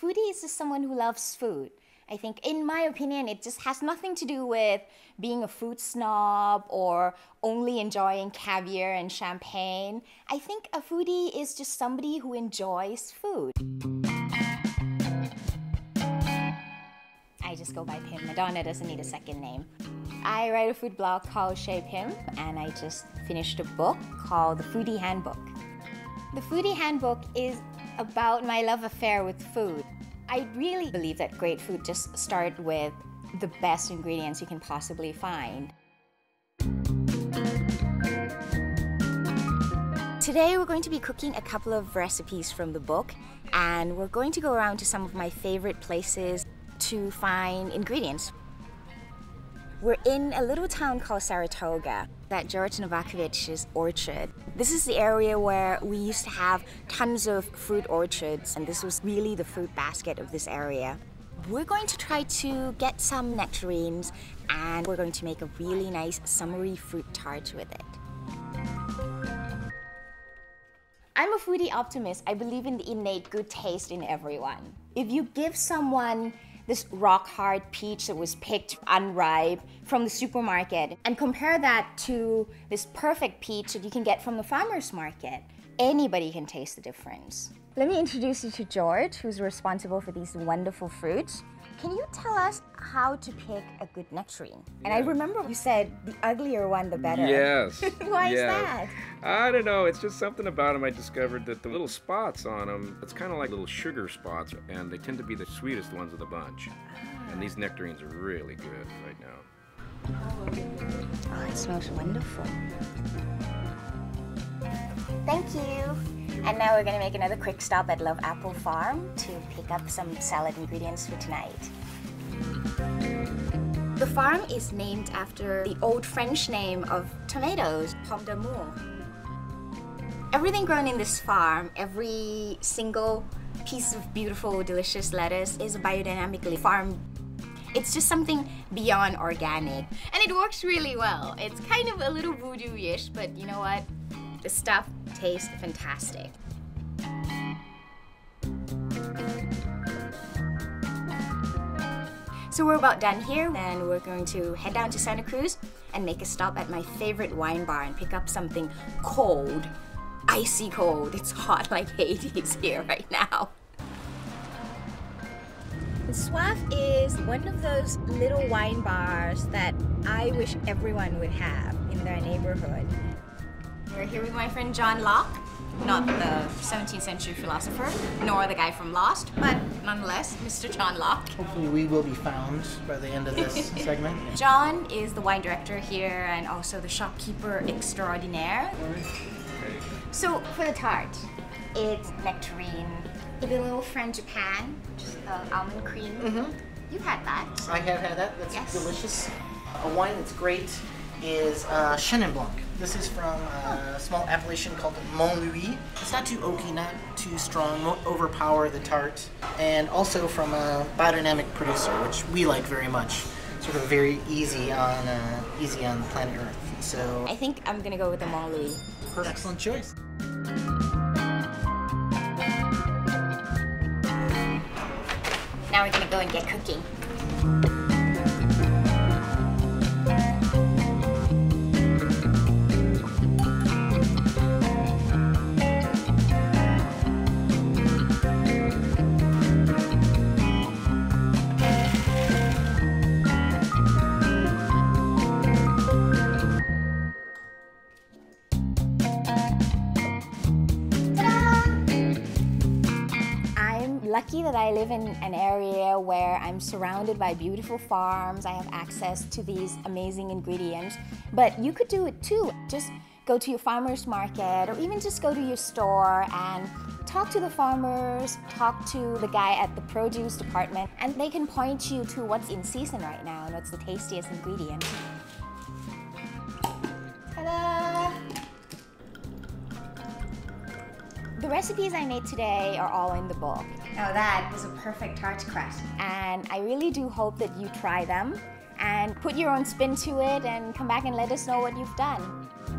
foodie is just someone who loves food. I think, in my opinion, it just has nothing to do with being a food snob or only enjoying caviar and champagne. I think a foodie is just somebody who enjoys food. I just go by Pim. Madonna doesn't need a second name. I write a food blog called Chez Pim, and I just finished a book called The Foodie Handbook. The Foodie Handbook is about my love affair with food. I really believe that great food just starts with the best ingredients you can possibly find. Today we're going to be cooking a couple of recipes from the book, and we're going to go around to some of my favorite places to find ingredients. We're in a little town called Saratoga, that George Novakovich's orchard. This is the area where we used to have tons of fruit orchards, and this was really the fruit basket of this area. We're going to try to get some nectarines, and we're going to make a really nice summery fruit tart with it. I'm a foodie optimist. I believe in the innate good taste in everyone. If you give someone this rock-hard peach that was picked unripe from the supermarket, and compare that to this perfect peach that you can get from the farmer's market, anybody can taste the difference. Let me introduce you to George, who's responsible for these wonderful fruits. Can you tell us how to pick a good nectarine? Yeah. And I remember you said the uglier one, the better. Yes. Why is that? I don't know. It's just something about them. I discovered that the little spots on them, it's kind of like little sugar spots, and they tend to be the sweetest ones of the bunch. Ah. And these nectarines are really good right now. Oh, it smells wonderful. Thank you. And now we're going to make another quick stop at Love Apple Farm to pick up some salad ingredients for tonight. The farm is named after the old French name of tomatoes, pomme d'amour. Everything grown in this farm, every single piece of beautiful, delicious lettuce is biodynamically farmed. It's just something beyond organic, and it works really well. It's kind of a little voodoo-ish, but you know what? The stuff tastes fantastic. So we're about done here, and we're going to head down to Santa Cruz and make a stop at my favorite wine bar and pick up something cold, icy cold. It's hot like Hades here right now. The Soif is one of those little wine bars that I wish everyone would have in their neighborhood. We're here with my friend John Locke, not the 17th century philosopher, nor the guy from Lost, but nonetheless, Mr. John Locke. Hopefully we will be found by the end of this segment. John is the wine director here and also the shopkeeper extraordinaire. So for the tart, it's nectarine, it's a little frangipan, just almond cream. Mm-hmm. You've had that. I have had that. That's delicious. A wine that's great is Chenin Blanc. This is from a small appellation called Mont Louis. It's not too oaky, not too strong, won't overpower the tart. And also from a biodynamic producer, which we like very much. Sort of very easy on planet Earth. So I think I'm gonna go with the Mont Louis. Perfect. Excellent choice. Now we're gonna go and get cooking. Lucky that I live in an area where I'm surrounded by beautiful farms. I have access to these amazing ingredients, but you could do it too. Just go to your farmer's market, or even just go to your store and talk to the farmers, talk to the guy at the produce department, and they can point you to what's in season right now and what's the tastiest ingredient. The recipes I made today are all in the book. Now that is a perfect tart crust. And I really do hope that you try them and put your own spin to it and come back and let us know what you've done.